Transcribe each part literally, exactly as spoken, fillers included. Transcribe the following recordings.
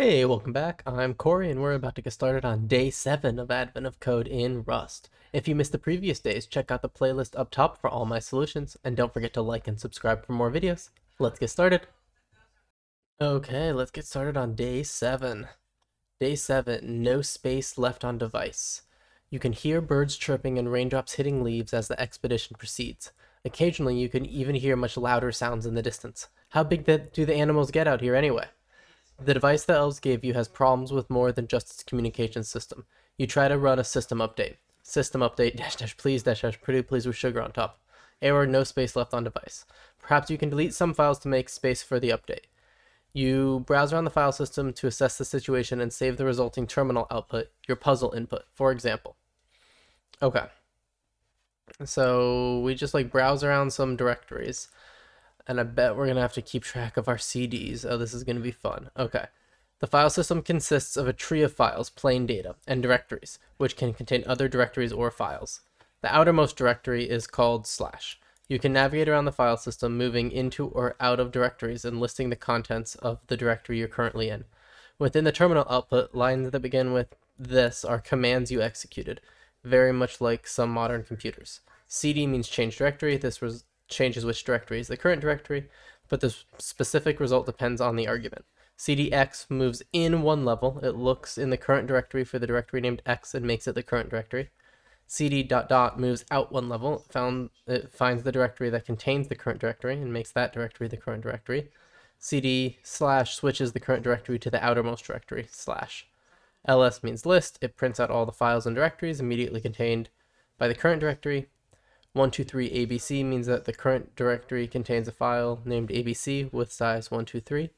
Hey, welcome back. I'm Corey, and we're about to get started on day seven of Advent of Code in Rust. If you missed the previous days, check out the playlist up top for all my solutions, and don't forget to like and subscribe for more videos. Let's get started. Okay, let's get started on day seven. Day seven, no space left on device. You can hear birds chirping and raindrops hitting leaves as the expedition proceeds. Occasionally, you can even hear much louder sounds in the distance. How big do the animals get out here anyway? The device the elves gave you has problems with more than just its communication system. You try to run a system update. System update dash dash please dash dash pretty please with sugar on top. Error, no space left on device. Perhaps you can delete some files to make space for the update. You browse around the file system to assess the situation and save the resulting terminal output, your puzzle input, for example. Okay. So we just like browse around some directories. And I bet we're going to have to keep track of our C Ds. Oh, this is going to be fun. Okay. The file system consists of a tree of files, plain data, and directories, which can contain other directories or files. The outermost directory is called slash. You can navigate around the file system, moving into or out of directories and listing the contents of the directory you're currently in. Within the terminal output, lines that begin with this are commands you executed, very much like some modern computers. C D means change directory. This was changes which directory is the current directory, but the specific result depends on the argument. C D X moves in one level. It looks in the current directory for the directory named X and makes it the current directory. C D dot dot moves out one level. It, found, it finds the directory that contains the current directory and makes that directory the current directory. C D slash switches the current directory to the outermost directory slash. L S means list. It prints out all the files and directories immediately contained by the current directory. one two three A B C means that the current directory contains a file named A B C with size one two three.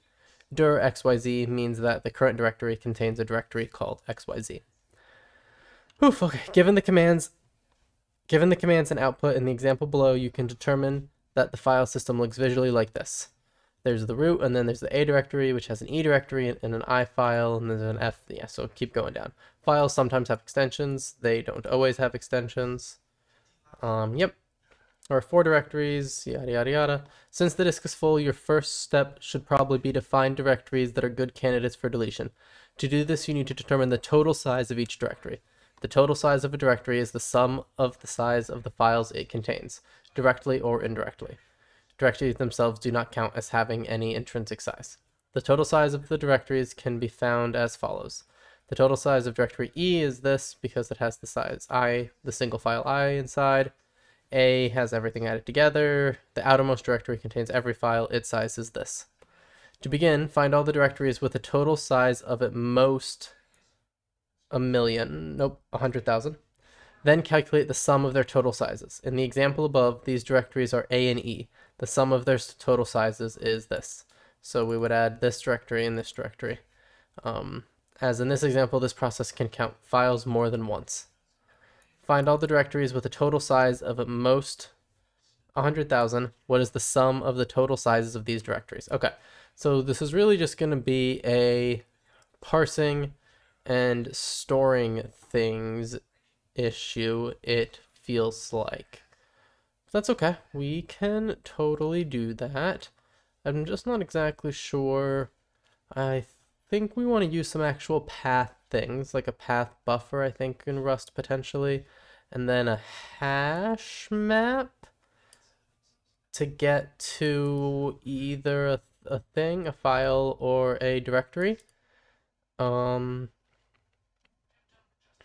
Dir X Y Z means that the current directory contains a directory called X Y Z. Oof, okay. Given the commands, given the commands and output in the example below, you can determine that the file system looks visually like this. There's the root, and then there's the A directory, which has an E directory and an I file, and there's an F. Yeah, so keep going down. Files sometimes have extensions. They don't always have extensions. Um, yep, there are four directories, yada yada yada. Since the disk is full, your first step should probably be to find directories that are good candidates for deletion. To do this, you need to determine the total size of each directory. The total size of a directory is the sum of the size of the files it contains, directly or indirectly. Directories themselves do not count as having any intrinsic size. The total size of the directories can be found as follows. The total size of directory E is this because it has the size I, the single file I inside. A has everything added together. The outermost directory contains every file. Its size is this. To begin, find all the directories with a total size of at most a million, nope, one hundred thousand. Then calculate the sum of their total sizes. In the example above, these directories are A and E. The sum of their total sizes is this. So we would add this directory and this directory. Um, As in this example, this process can count files more than once. Find all the directories with a total size of at most one hundred thousand. What is the sum of the total sizes of these directories? Okay, so this is really just going to be a parsing and storing things issue, it feels like. But that's okay. We can totally do that. I'm just not exactly sure. I think I think we want to use some actual path things, like a path buffer, I think, in Rust potentially, and then a hash map to get to either a, a thing, a file, or a directory. Um,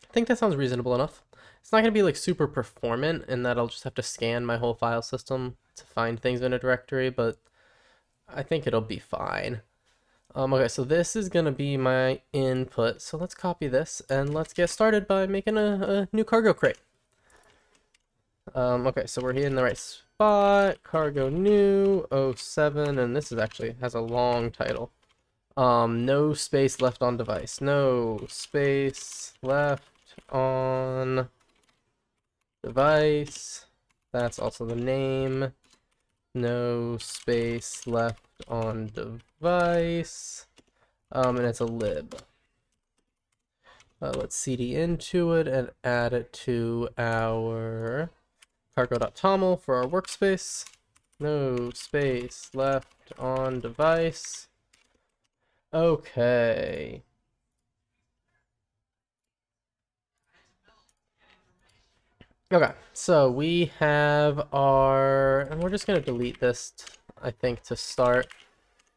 I think that sounds reasonable enough. It's not going to be like super performant in that I'll just have to scan my whole file system to find things in a directory, but I think it'll be fine. Um, okay, so this is going to be my input, so let's copy this, and let's get started by making a, a new cargo crate. Um, okay, so we're here in the right spot, cargo new, oh seven, and this is actually has a long title. Um, no space left on device, no space left on device, that's also the name. No space left on device, um, and it's a lib. Uh, let's cd into it and add it to our cargo.toml for our workspace. No space left on device. Okay. Okay, so we have our, and we're just going to delete this, I think, to start.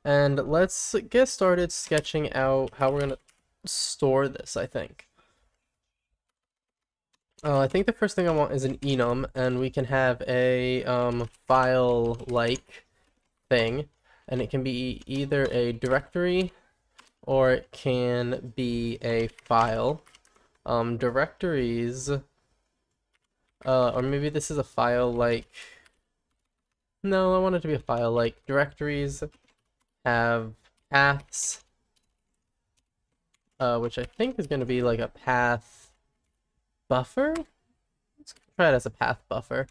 And let's get started sketching out how we're going to store this, I think. Uh, I think the first thing I want is an enum, and we can have a um, file-like thing. And it can be either a directory or it can be a file. Um, directories... Uh, or maybe this is a file like... No, I want it to be a file like. Directories have paths, uh, which I think is going to be like a path buffer? Let's try it as a path buffer.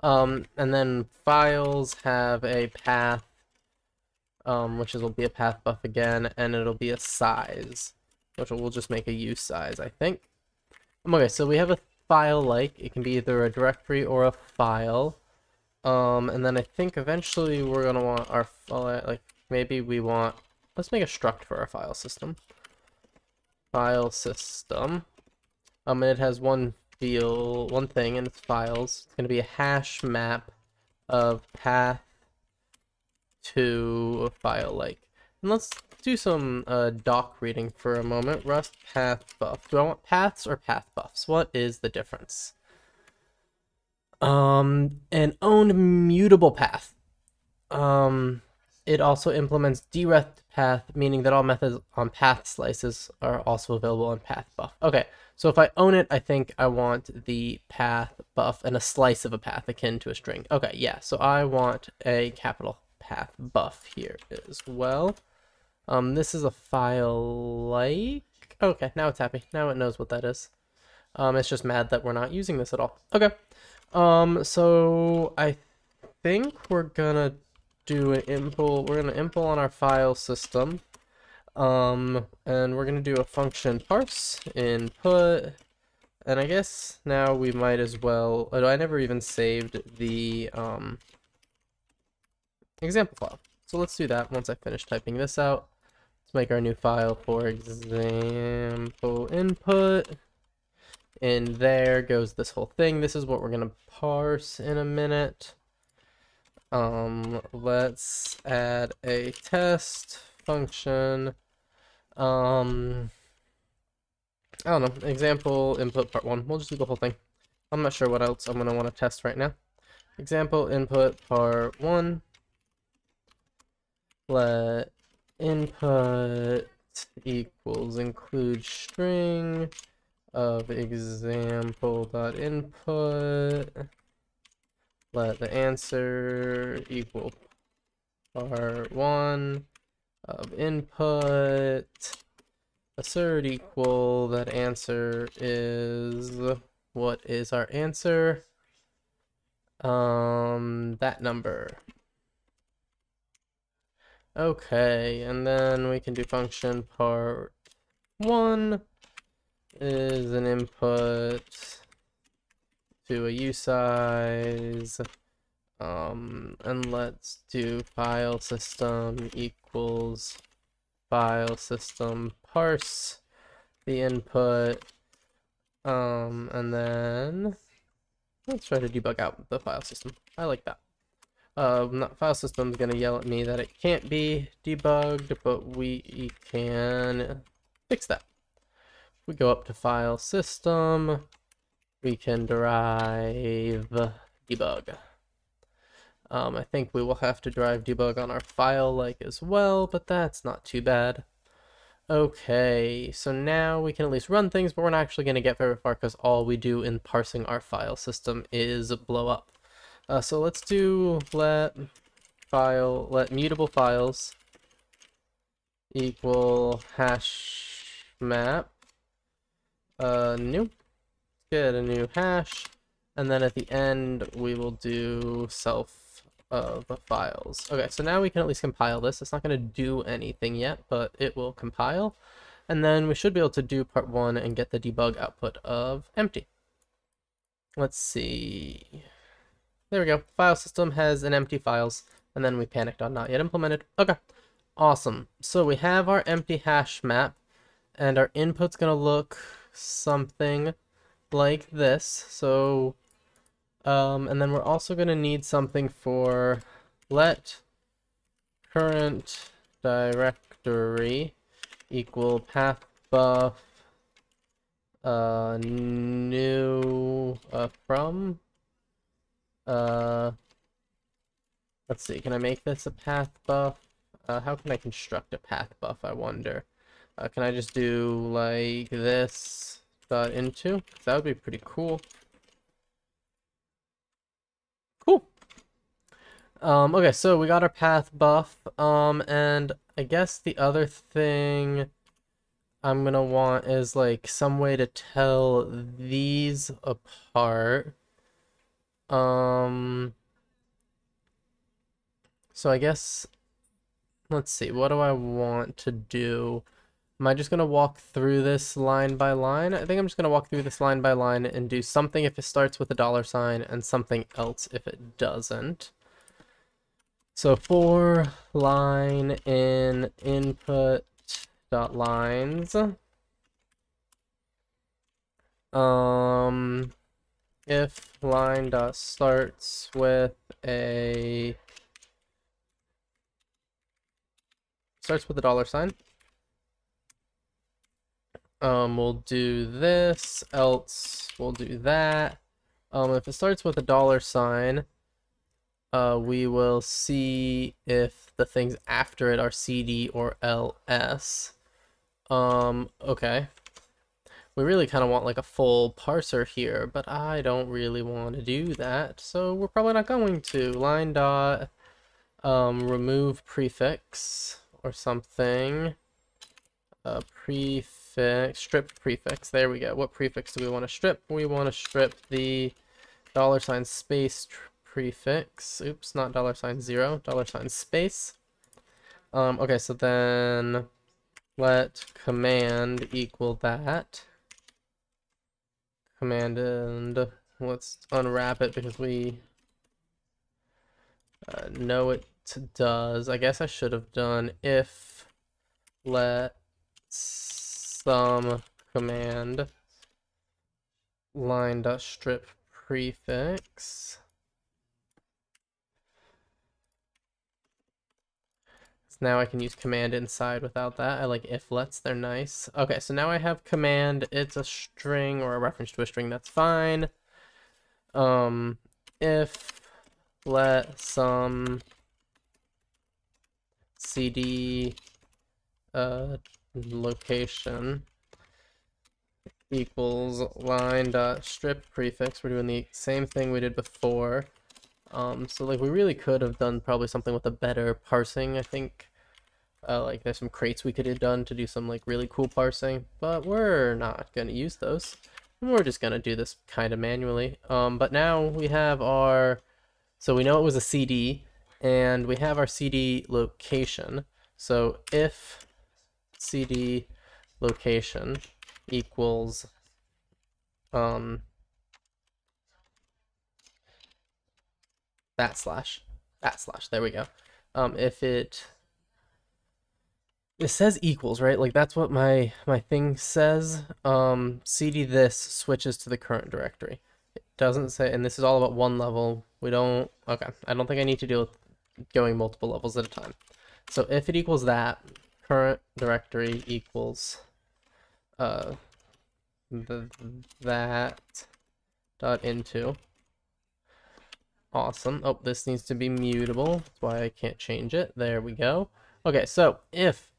Um, and then files have a path, um, which is, will be a path buff again, and it'll be a size, which will just make a use size, I think. Okay, so we have a file like, it can be either a directory or a file, um, and then I think eventually we're gonna want our file, like maybe we want, let's make a struct for our file system, file system, um, and it has one field, one thing, and it's files. It's gonna be a hash map of path to file like, and let's do some uh, doc reading for a moment. Rust path buff. Do I want paths or path buffs? What is the difference? Um, an owned mutable path. Um, it also implements deref path, meaning that all methods on path slices are also available on path buff. Okay, so if I own it, I think I want the path buff and a slice of a path akin to a string. Okay, yeah, so I want a capital path buff here as well. Um, this is a file like, okay, now it's happy. Now it knows what that is. Um, it's just mad that we're not using this at all. Okay. Um, so I think we're gonna do an impl, we're gonna impl on our file system. Um, and we're gonna do a function parse input. And I guess now we might as well, I never even saved the, um, example file. So let's do that once I finish typing this out. Make our new file, for example, input, and there goes this whole thing. This is what we're gonna parse in a minute. Um, let's add a test function. Um, I don't know, example input part one. We'll just do the whole thing. I'm not sure what else I'm gonna want to test right now. Example input part one. Let input equals include string of example dot input, let the answer equal part one of input, assert equal that answer is, what is our answer, um that number. Okay, and then we can do function part one is an input to a u size, um, and let's do file system equals file system parse the input, um, and then let's try to debug out the file system. I like that. Uh, not file system's gonna yell at me that it can't be debugged, but we can fix that. If we go up to file system, we can derive debug. Um, I think we will have to derive debug on our file like as well, but that's not too bad. Okay, so now we can at least run things, but we're not actually gonna get very far because all we do in parsing our file system is blow up. Uh, so let's do let file, let mutable files equal hash map, uh, new, get a new hash, and then at the end we will do self of files. Okay, so now we can at least compile this. It's not going to do anything yet, but it will compile, and then we should be able to do part one and get the debug output of empty. Let's see. There we go. File system has an empty files, and then we panicked on not yet implemented. Okay. Awesome. So we have our empty hash map, and our input's going to look something like this. So, um, and then we're also going to need something for let current directory equal pathbuf uh, new uh, from. Uh, let's see, can I make this a pathbuf? Uh, how can I construct a pathbuf, I wonder? Uh, can I just do like this dot into? That would be pretty cool. Cool. Um, okay, so we got our pathbuf. Um, and I guess the other thing I'm gonna want is like some way to tell these apart. Um, so I guess, let's see, what do I want to do? Am I just going to walk through this line by line? I think I'm just going to walk through this line by line and do something if it starts with a dollar sign and something else if it doesn't. So for line in input dot lines, um, if line dot starts with a starts with a dollar sign, um we'll do this, else we'll do that. Um if it starts with a dollar sign, uh we will see if the things after it are C D or L S. Um okay, we really kind of want like a full parser here, but I don't really want to do that, so we're probably not going to. Line dot um remove prefix or something. Uh, prefix, strip prefix, there we go. What prefix do we want to strip? We want to strip the dollar sign space prefix. Oops, not dollar sign zero, dollar sign space. Um, okay, so then let command equal that. Command, and let's unwrap it because we uh, know it does. I guess I should have done if let some command line dot strip prefix. So now I can use command inside without that. I like if lets, they're nice. Okay, so now I have command. It's a string or a reference to a string, that's fine. Um if let some C D uh, location equals line dot strip prefix. We're doing the same thing we did before. Um, so like we really could have done probably something with a better parsing. I think uh, like there's some crates we could have done to do some like really cool parsing, but we're not gonna use those. We're just gonna do this kind of manually. Um, but now we have our, so we know it was a C D. And we have our C D location. So if C D location equals um, that slash, that slash, there we go. Um, if it, it says equals, right? Like that's what my, my thing says. Um, C D this switches to the current directory. It doesn't say, and this is all about one level. We don't, okay, I don't think I need to deal with going multiple levels at a time. So if it equals that, current directory equals uh the that dot into. Awesome. Oh, this needs to be mutable. That's why I can't change it. There we go. Okay, so if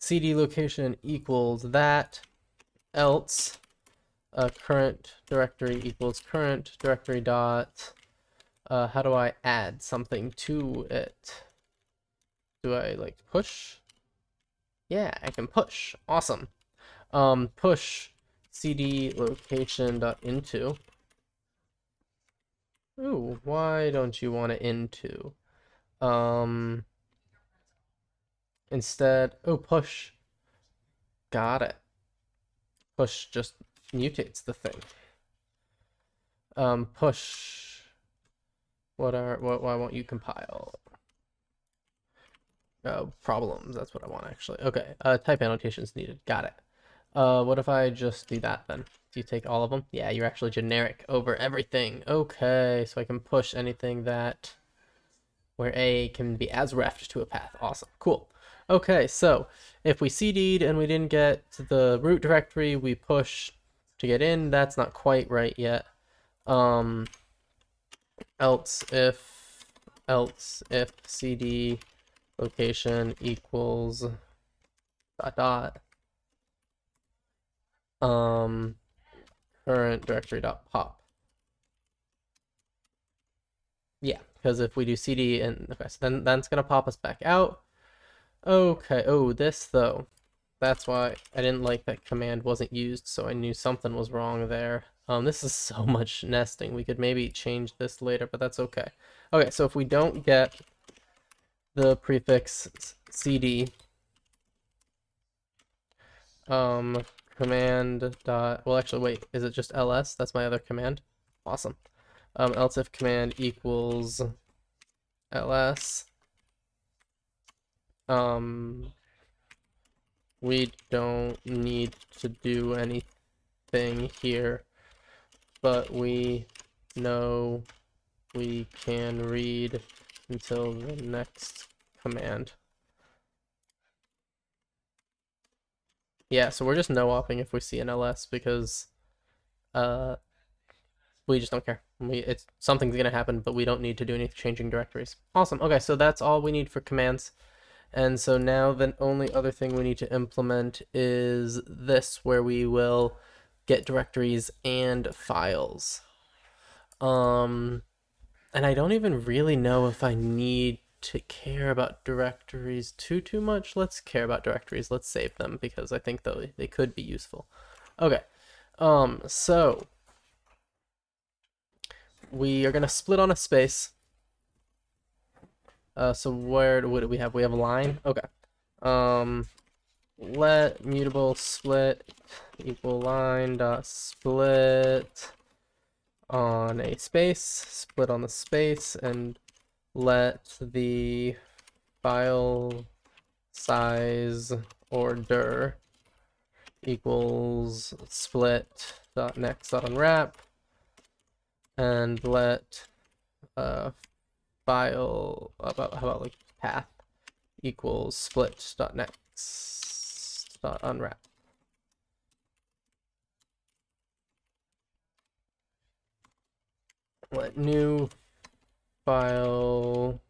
C D location equals that, else uh current directory equals current directory dot. Uh, how do I add something to it? Do I like push? Yeah, I can push. Awesome. Um, push C D location dot into. Ooh, why don't you want to into? Um, instead, oh, push. Got it. Push just mutates the thing. Um, push. What are, what, why won't you compile? Uh, problems, that's what I want actually. Okay, uh, type annotations needed, got it. Uh, what if I just do that then? Do you take all of them? Yeah, you're actually generic over everything. Okay, so I can push anything that where A can be as refed to a path. Awesome, cool. Okay, so if we cd'd and we didn't get to the root directory, we push to get in. That's not quite right yet. Um, else if, else if cd location equals dot dot um current directory dot pop. Yeah, because if we do cd and okay, so then that's gonna pop us back out. Okay, oh this though. That's why I didn't like that command wasn't used, so I knew something was wrong there. Um this is so much nesting. We could maybe change this later, but that's okay. Okay, so if we don't get the prefix cd um command dot well actually wait is it just ls? That's my other command. Awesome. Um else if command equals ls, um we don't need to do anything here, but we know we can read until the next command. Yeah, so we're just no-opping if we see an ls because uh, we just don't care. We, it's something's gonna happen, but we don't need to do any changing directories. Awesome. Okay, so that's all we need for commands. And so now the only other thing we need to implement is this, where we will get directories and files. Um. And I don't even really know if I need to care about directories too, too much. Let's care about directories. Let's save them because I think though they could be useful. Okay, um, so we are going to split on a space. Uh, so where what do we have? We have a line. Okay. Um, let mutable split equal line dot split on a space, split on the space, and let the file size order equals split dot next dot unwrap, and let uh file about how about like path equals split dot next dot unwrap. Let new file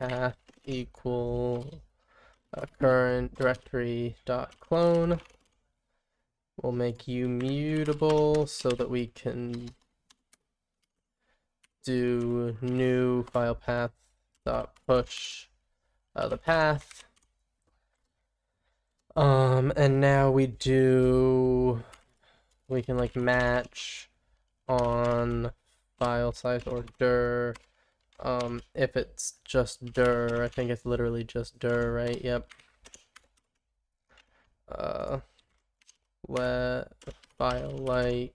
path equal uh, current directory dot clone. We'll make you mutable so that we can do new file path dot push uh, the path. Um, and now we do we can like match on file size or dir. Um, if it's just dir, I think it's literally just dir, right? Yep. Uh, let file like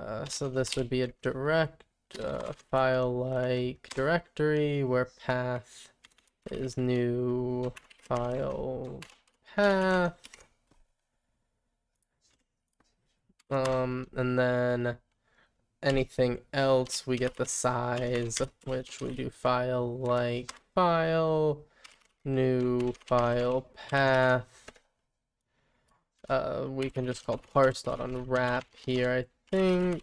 uh, so this would be a direct uh, file like directory where path is new file path. Um, and then anything else, we get the size, which we do file like file, new file path. Uh, we can just call parse.unwrap here, I think,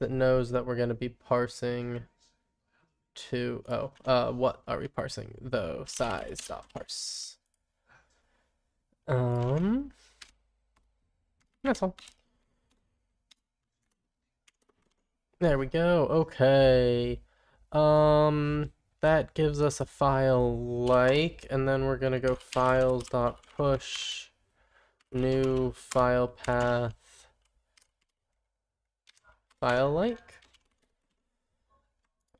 that knows that we're going to be parsing to, oh, uh, what are we parsing? Though, size.parse. Um, that's all. There we go. Okay. Um, that gives us a file like, and then we're going to go files.push new file path file like.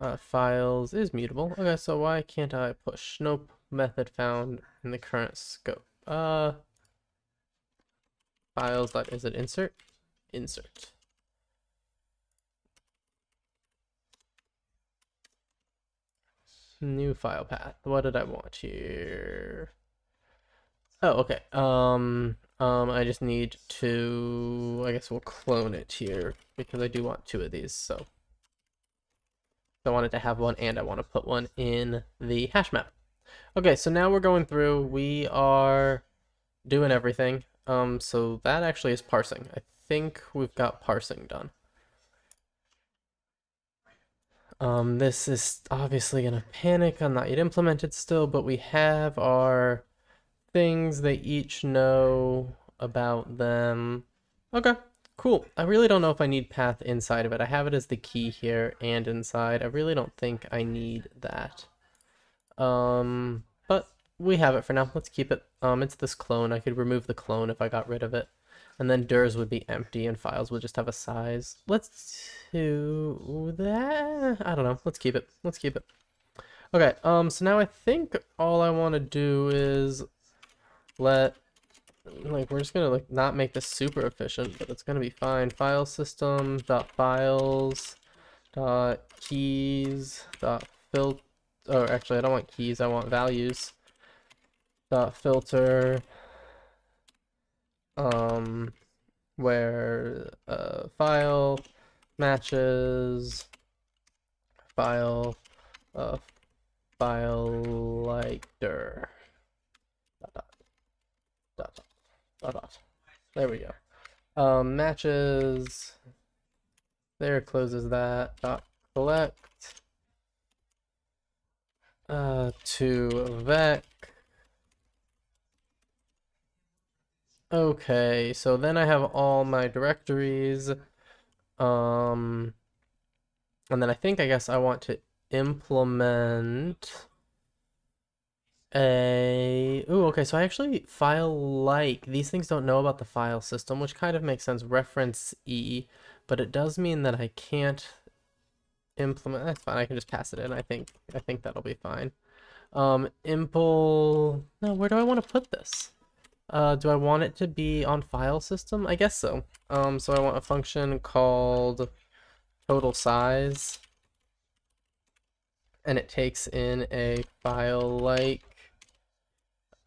Uh, files is mutable. Okay, so why can't I push? Nope. Method found in the current scope. Uh, files dot is it insert? Insert. new file path. What did I want here? Oh, okay. Um, um, I just need to, I guess we'll clone it here because I do want two of these. So I wanted to have one and I want to put one in the hash map. Okay, so now we're going through, we are doing everything. Um, so that actually is parsing. I think we've got parsing done. Um, this is obviously gonna panic on not yet implemented still, but we have our things. They each know about them. Okay, cool. I really don't know if I need path inside of it. I have it as the key here and inside. I really don't think I need that. Um, but we have it for now. Let's keep it. Um, it's this clone. I could remove the clone if I got rid of it. And then durs would be empty and files would just have a size. Let's do that. I don't know. Let's keep it. Let's keep it. Okay. Um, so now I think all I want to do is let, like, we're just going to like not make this super efficient, but it's going to be fine. File system dot files dot keys dot filter. Oh, actually I don't want keys. I want values dot filter. Um, where uh, file matches file uh, file like dir dot dot dot dot dot. There we go. Um, matches there closes that dot collect uh, to vec. Okay, so then I have all my directories, um, and then I think I guess I want to implement a, ooh, okay, so I actually file like, these things don't know about the file system, which kind of makes sense, reference E, but it does mean that I can't implement, that's fine, I can just pass it in, I think, I think that'll be fine. Um, impl, no, where do I want to put this? Uh, do I want it to be on file system? I guess so. Um, so I want a function called total size, and it takes in a file like,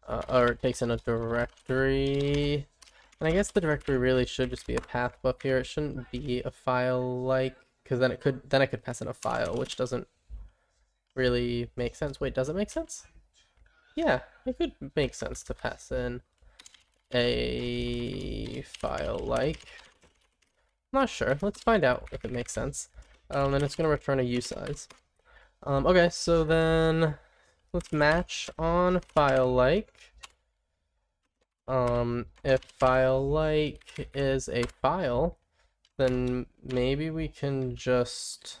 uh, or it takes in a directory, and I guess the directory really should just be a PathBuf here. It shouldn't be a file like, because then it could, then I could pass in a file, which doesn't really make sense. Wait, does it make sense? Yeah, it could make sense to pass in a file like, I'm not sure, let's find out if it makes sense. Um, and it's going to return a u size. Um, okay, so then let's match on file like. Um, if file like is a file, then maybe we can just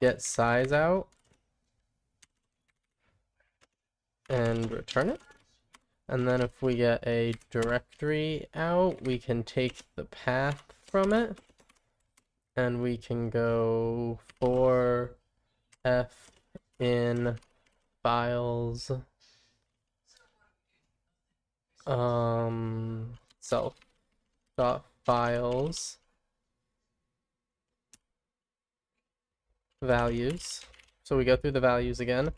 get size out and return it. And then if we get a directory out, we can take the path from it and we can go for f in files um self dot files values. So we go through the values again.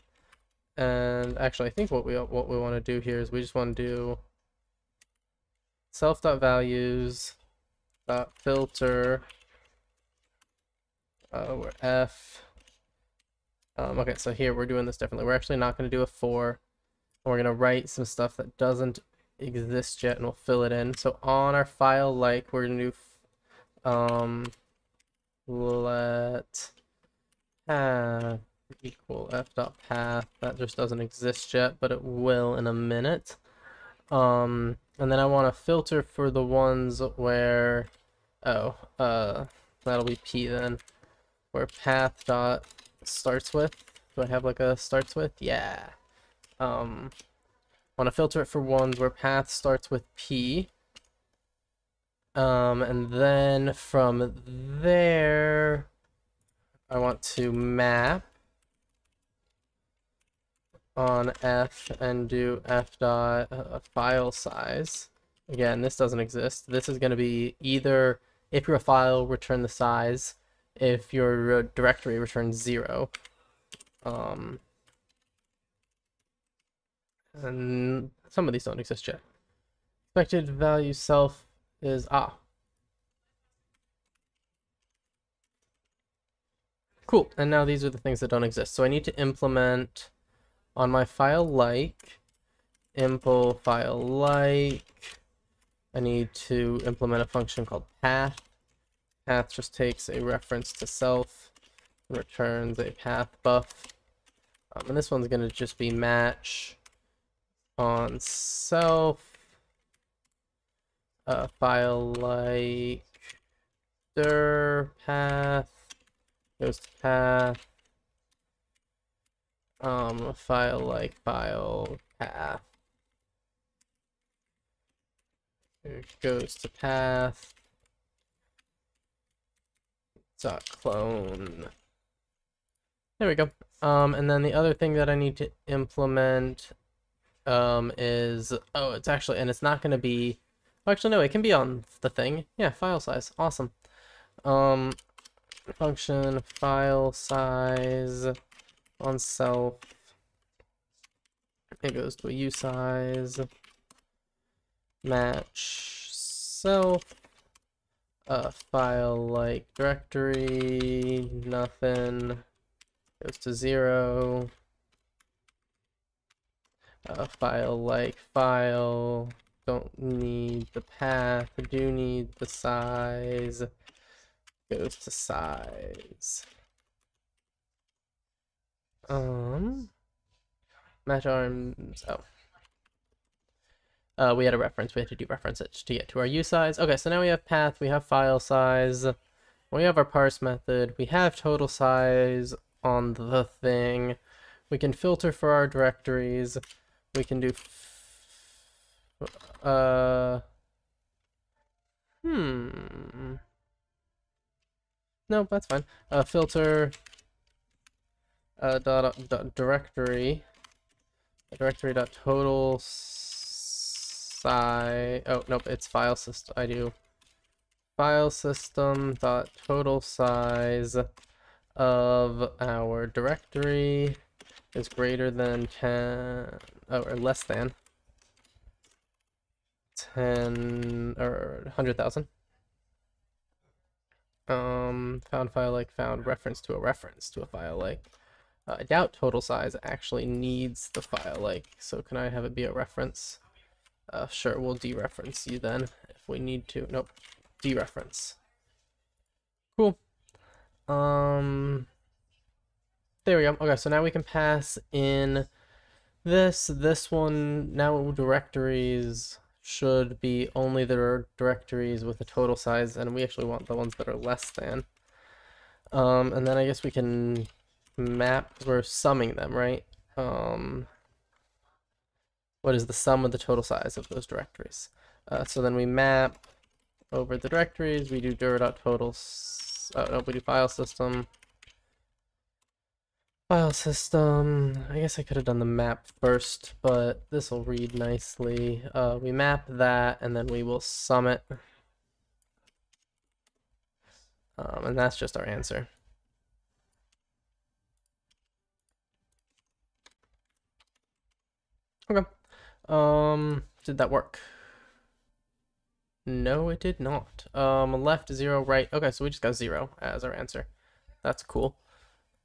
And actually, I think what we what we want to do here is we just want to do self.values dot filter uh, where f. Um, okay, so here we're doing this differently. We're actually not going to do a for. We're going to write some stuff that doesn't exist yet, and we'll fill it in. So on our file like, we're going to do um, let have equal f.path. That just doesn't exist yet, but it will in a minute. Um, and then I want to filter for the ones where, oh, uh, that'll be p then, where path dot starts with. Do I have like a starts with? Yeah. Um, want to filter it for ones where path starts with p. Um, and then from there, I want to map on f and do f dot uh, file size. Again, this doesn't exist. This is going to be either if your file return the size, if your directory returns zero. Um, and some of these don't exist yet. Expected value self is ah. Cool, and now these are the things that don't exist. So I need to implement on my file like, impl file like, I need to implement a function called path. Path just takes a reference to self and returns a path buff. Um, and this one's gonna just be match on self, uh, file like dir path. Goes to path, um, file like file path. It goes to path. Dot clone. There we go. Um, and then the other thing that I need to implement, um, is oh, it's actually and it's not going to be. Oh, actually, no, it can be on the thing. Yeah, file size. Awesome. Um. Function file size on self, it goes to a u size match self, uh, file like directory nothing goes to zero, uh, file like file don't need the path, do need the size. Goes to size. Um, match arms. Oh, uh, we had a reference. We had to do reference it to get to our u size. Okay, so now we have path. We have file size. We have our parse method. We have total size on the thing. We can filter for our directories. We can do. F uh. Hmm. No, that's fine. Uh, filter uh, dot, dot directory directory dot total size. Oh nope, it's file system. I do file system dot total size of our directory is greater than ten oh, or less than ten or a hundred thousand. Um, found file like found reference to a reference to a file like. Uh, I doubt total size actually needs the file like, so can I have it be a reference? Uh, sure, we'll dereference you then if we need to. Nope, dereference. Cool. Um, there we go. Okay, so now we can pass in this, this one. Now directories should be only the directories with a total size, and we actually want the ones that are less than. Um, and then I guess we can map, because we're summing them, right? Um, what is the sum of the total size of those directories? Uh, so then we map over the directories, we do dir.total, oh no, we do file system. File system, I guess I could have done the map first, but this will read nicely. Uh, we map that, and then we will sum it. Um, and that's just our answer. Okay. Um, did that work? No, it did not. Um, left, zero, right. Okay, so we just got zero as our answer. That's cool.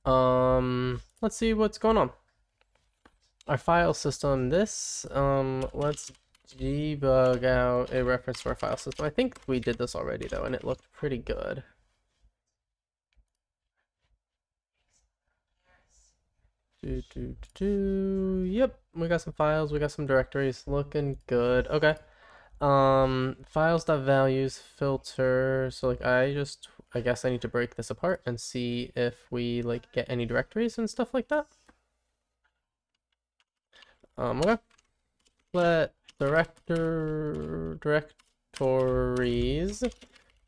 Um, let's see what's going on. Our file system, this, um, let's debug out a reference to our file system. I think we did this already though, and it looked pretty good. Do, do, do. Yep, we got some files, we got some directories, looking good. Okay. Um, files.values filter. So like I just I guess I need to break this apart and see if we like get any directories and stuff like that. Um, okay. Let director directories,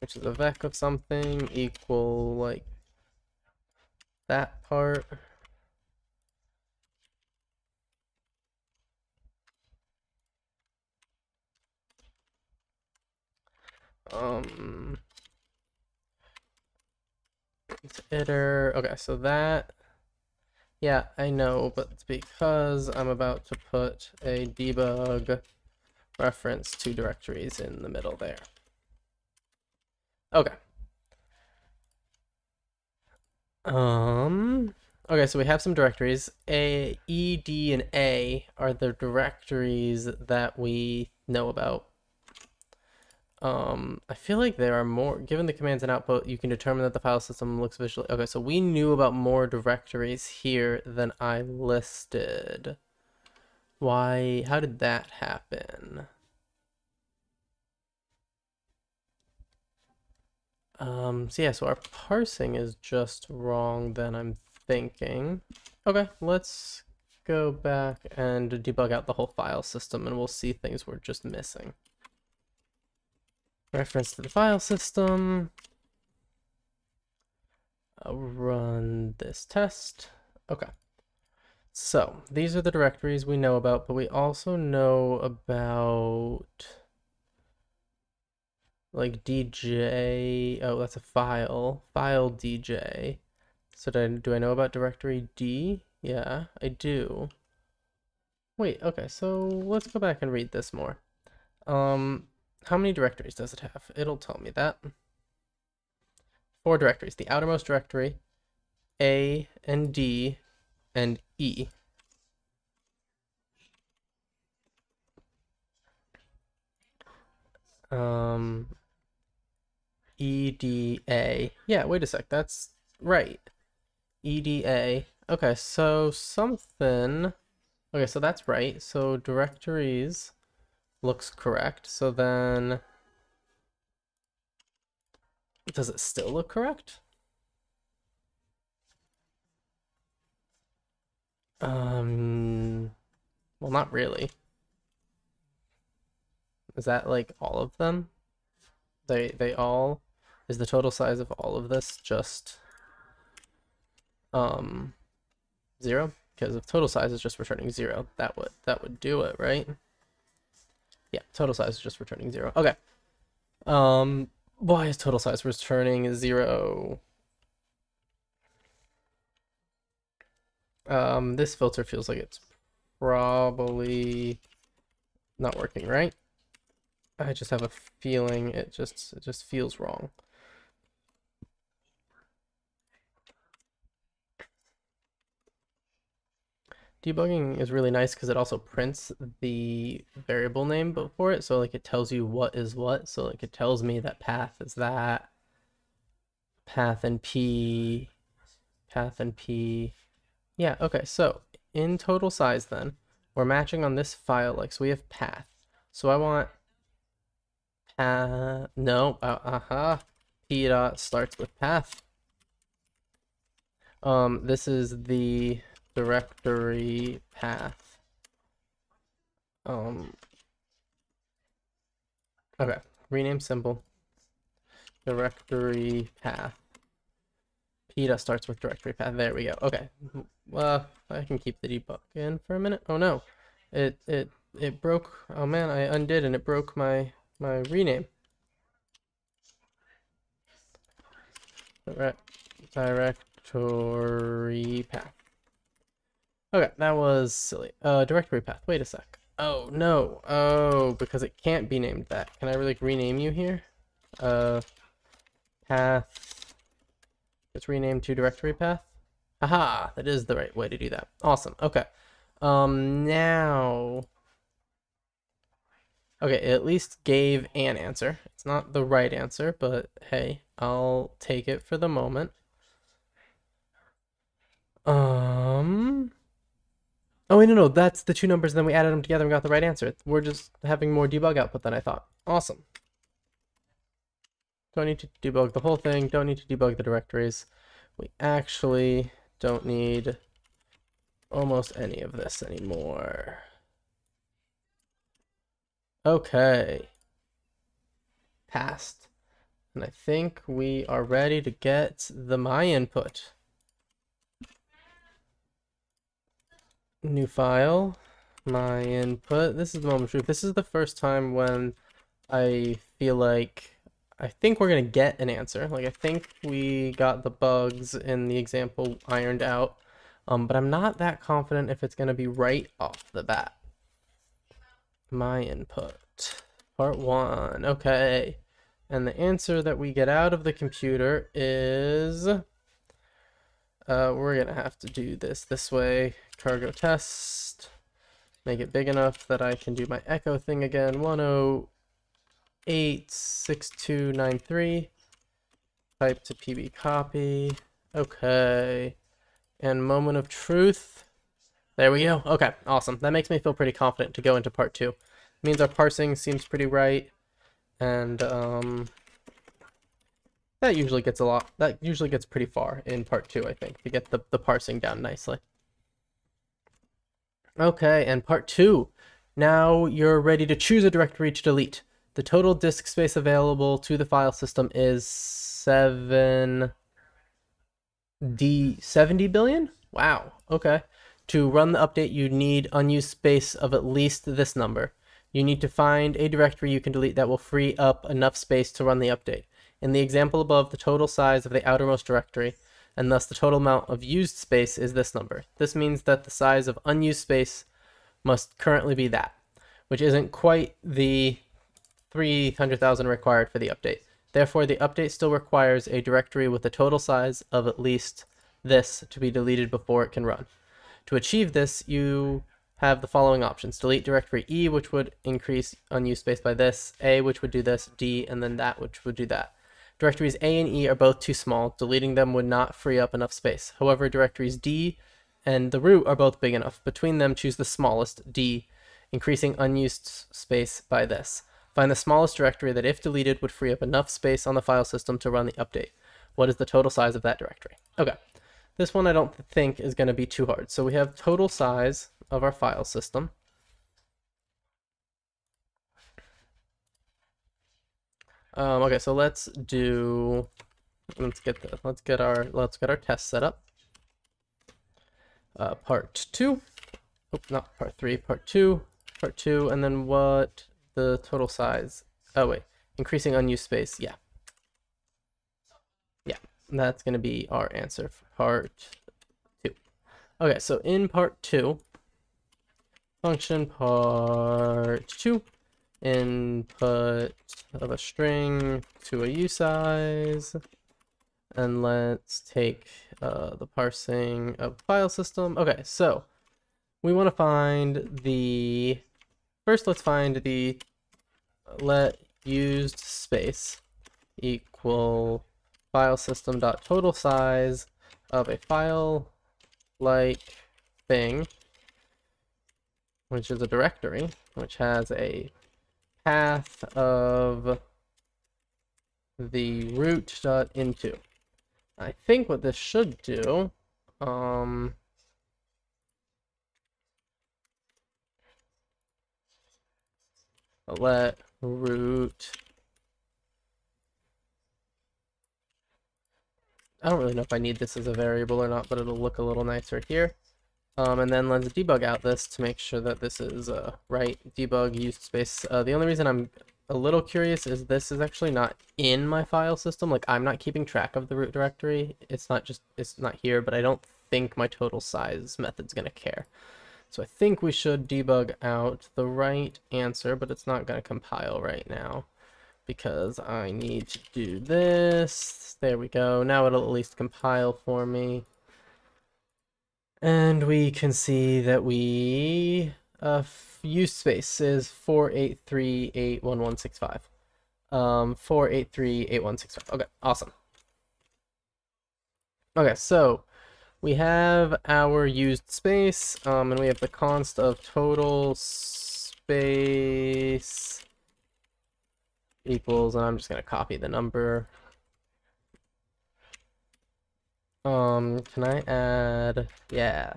which is a vec of something, equal like that part. Um. Iter. Okay, so that Yeah, I know, but it's because I'm about to put a debug reference to directories in the middle there. Okay. Um, okay, so we have some directories. A, E, D, and A are the directories that we know about. Um, I feel like there are more. Given the commands and output, you can determine that the file system looks visually. Okay, so we knew about more directories here than I listed. Why? How did that happen? Um, so yeah, so our parsing is just wrong then, I'm thinking. Okay, let's go back and debug out the whole file system and we'll see things we're just missing. Reference to the file system. I'll run this test. Okay. So these are the directories we know about, but we also know about like D J. Oh, that's a file. File D J. So do I, do I know about directory D? Yeah, I do. Wait, okay, so let's go back and read this more. Um, How many directories does it have? It'll tell me that. Four directories. The outermost directory, A and D and E. Um, E, D, A. Yeah, wait a sec. That's right. E, D, A. Okay, so something... Okay, so that's right. So directories... looks correct. So then does it still look correct? Um well, not really. Is that like all of them? They they all is the total size of all of this just um zero? Because if total size is just returning zero, that would that would do it, right? Yeah, total size is just returning zero. Okay. Um, why is total size returning zero? Um, this filter feels like it's probably not working right. I just have a feeling it just it just feels wrong. Debugging is really nice because it also prints the variable name before it, so like it tells you what is what. So like it tells me that path is that, path and p, path and p. Yeah, okay, so in total size then, we're matching on this file, like, so we have path. So I want, path, no, uh, uh-huh, p dot starts with path. Um, this is the directory path. Um, okay, rename symbol. Directory path. P starts with directory path. There we go. Okay. Well, I can keep the debug in for a minute. Oh no, it it it broke. Oh man, I undid and it broke my my rename. Direct directory path. Okay, that was silly. Uh, directory path. Wait a sec. Oh, no. Oh, because it can't be named that. Can I really like, rename you here? Uh, path. It's renamed to directory path. Haha, that is the right way to do that. Awesome. Okay. Um, now. Okay, it at least gave an answer. It's not the right answer, but hey, I'll take it for the moment. Um... Oh, wait, no, no, that's the two numbers, and then we added them together and got the right answer. We're just having more debug output than I thought. Awesome. Don't need to debug the whole thing. Don't need to debug the directories. We actually don't need almost any of this anymore. Okay. Passed. And I think we are ready to get the my input. New file, my input. This is the moment of truth. This is the first time when I feel like I think we're gonna get an answer. Like I think we got the bugs in the example ironed out, Um, but I'm not that confident if it's going to be right off the bat. My input. Part one. Okay. And the answer that we get out of the computer is... Uh, we're going to have to do this this way. Cargo test. Make it big enough that I can do my echo thing again. one oh eight six two nine three. Type to P B copy. Okay. And moment of truth. There we go. Okay, awesome. That makes me feel pretty confident to go into part two. It means our parsing seems pretty right. And um, that usually gets a lot. That usually gets pretty far in part two, I think, to get the, the parsing down nicely. Okay, and part two. Now you're ready to choose a directory to delete. The total disk space available to the file system is seven D seventy billion? Wow, okay. To run the update, you need unused space of at least this number. You need to find a directory you can delete that will free up enough space to run the update. In the example above, the total size of the outermost directory, and thus the total amount of used space, is this number. This means that the size of unused space must currently be that, which isn't quite the three hundred thousand required for the update. Therefore, the update still requires a directory with a total size of at least this to be deleted before it can run. To achieve this, you have the following options. Delete directory E, which would increase unused space by this, A, which would do this, D, and then that, which would do that. Directories A and E are both too small. Deleting them would not free up enough space. However, directories D and the root are both big enough. Between them, choose the smallest, D, increasing unused space by this. Find the smallest directory that, if deleted, would free up enough space on the file system to run the update. What is the total size of that directory? Okay, this one I don't think is going to be too hard. So we have total size of our file system. Um, okay, so let's do let's get the, let's get our let's get our test set up. Uh, part two, oh, not part three, part two, part two, and then what? The total size, oh wait, increasing unused space, yeah. Yeah, that's gonna be our answer for part two. Okay, so in part two, function part two, input of a string to a u size, and let's take uh, the parsing of file system. Okay, so we wanna find the First, let's find the let used space equal file system dot total size of a file like thing, which is a directory, which has a path of the root dot into. I think what this should do, um, let root, I don't really know if I need this as a variable or not, but it'll look a little nicer here. Um, and then let's debug out this to make sure that this is uh, right. Debug used space. Uh, the only reason I'm a little curious is this is actually not in my file system. Like, I'm not keeping track of the root directory. It's not just, it's not here, but I don't think my total size method's going to care. So I think we should debug out the right answer, but it's not going to compile right now because I need to do this. There we go. Now it'll at least compile for me. And we can see that we uh, use space is four eight three eight one one six five. Um, four eight three eight one six five. Okay, awesome. Okay, so we have our used space, um, and we have the const of total space equals, and I'm just going to copy the number. Um, can I add, yeah,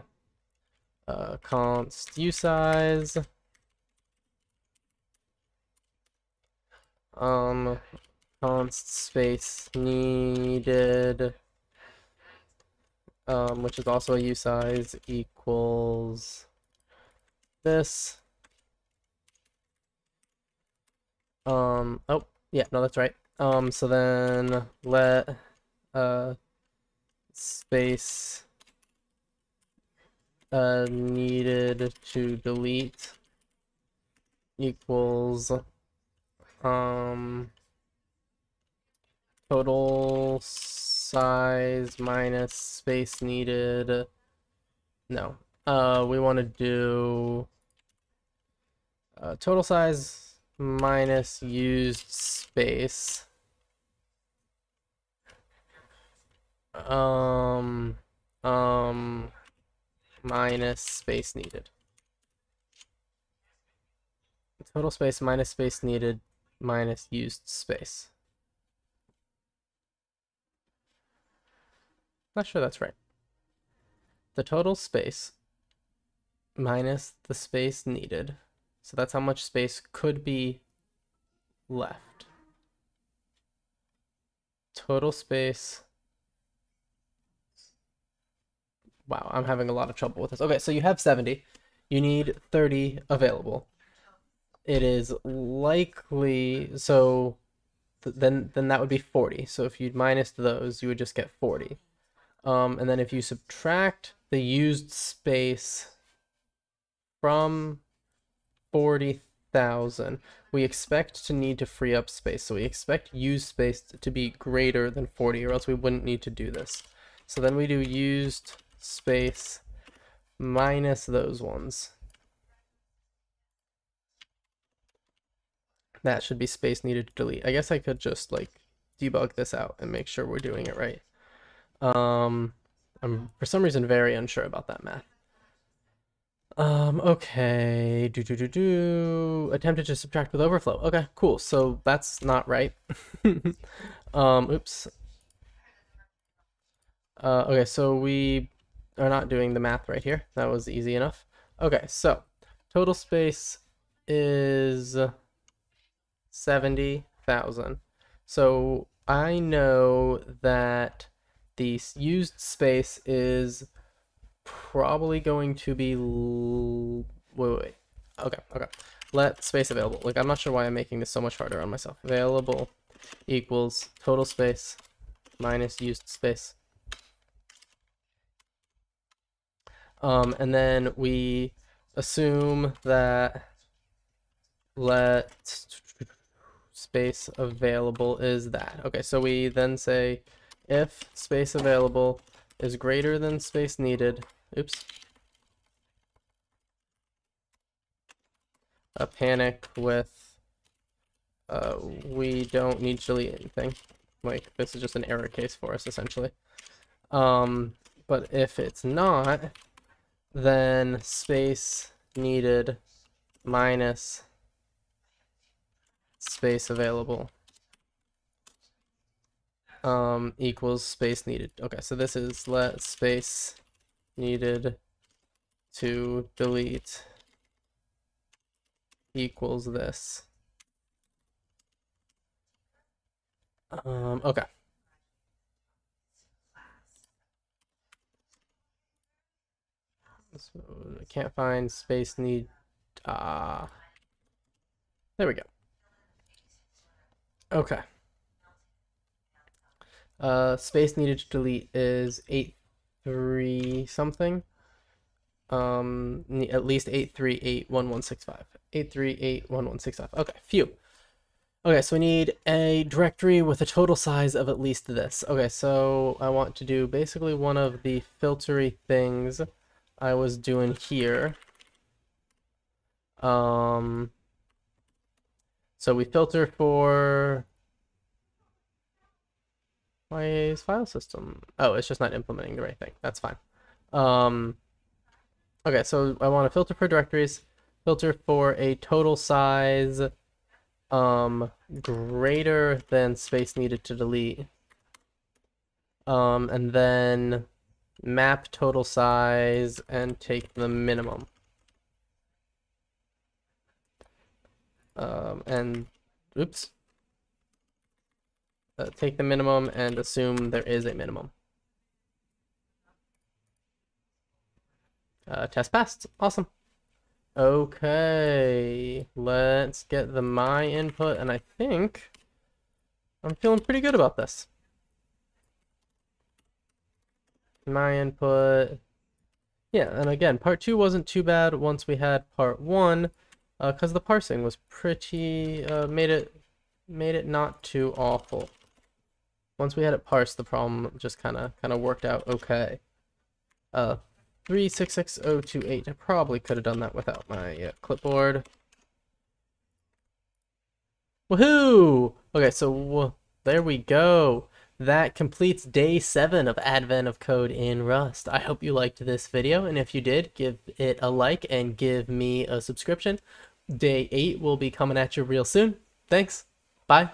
uh, const uSize, um, const space needed, Um, which is also a u size, equals this. Um, oh, yeah, no, that's right. Um, so then let uh, space uh, needed to delete equals um, total size minus space needed. No, uh, we want to do uh, total size minus used space. Um, um, minus space needed. Total space minus space needed minus used space. Not sure that's right. The total space minus the space needed. So that's how much space could be left. Total space. Wow, I'm having a lot of trouble with this. Okay, so you have seventy. You need thirty available. It is likely, so th then then that would be forty. So if you'd minus those, you would just get forty. Um, and then if you subtract the used space from forty thousand, we expect to need to free up space. So we expect used space to be greater than forty, or else we wouldn't need to do this. So then we do used space minus those ones. That should be space needed to delete. I guess I could just like debug this out and make sure we're doing it right. Um, I'm for some reason very unsure about that math. Um, okay. Do do do do. Attempted to subtract with overflow. Okay, cool. So that's not right. um, oops. Uh, okay, so we are not doing the math right here. That was easy enough. Okay, so total space is seventy thousand. So I know that the used space is probably going to be... L wait, wait, wait. Okay, okay. Let space available. Like, I'm not sure why I'm making this so much harder on myself. Available equals total space minus used space. Um, and then we assume that let space available is that. Okay, so we then say if space available is greater than space needed, oops, a panic with, uh, we don't need to delete anything. Like, this is just an error case for us, essentially. Um, but if it's not, then space needed minus space available um, equals space needed. Okay, so this is let space needed to delete equals this. Um, okay. So I can't find space need. Ah, uh, there we go. Okay. Uh, space needed to delete is eight three something. Um, at least eight three eight one one six five. Eight three eight one one six five. Okay, phew. Okay, so we need a directory with a total size of at least this. Okay, so I want to do basically one of the filtery things I was doing here. Um, so we filter for my file system. Oh, it's just not implementing the right thing. That's fine. Um, okay, so I want to filter for directories, filter for a total size um, greater than space needed to delete, um, and then map total size and take the minimum. Um, and oops, uh, take the minimum and assume there is a minimum. Uh, test passed. Awesome. Okay, let's get the my input, and I think I'm feeling pretty good about this. My input Yeah, and again, part two wasn't too bad once we had part one, because uh, the parsing was pretty uh, made it made it not too awful. Once we had it parsed, the problem just kind of kind of worked out okay. Uh, three six six zero two eight. I probably could have done that without my uh, clipboard. Woohoo! Okay, so there we go. That completes day seven of Advent of Code in Rust. I hope you liked this video, and if you did, give it a like and give me a subscription. Day eight will be coming at you real soon. Thanks. Bye.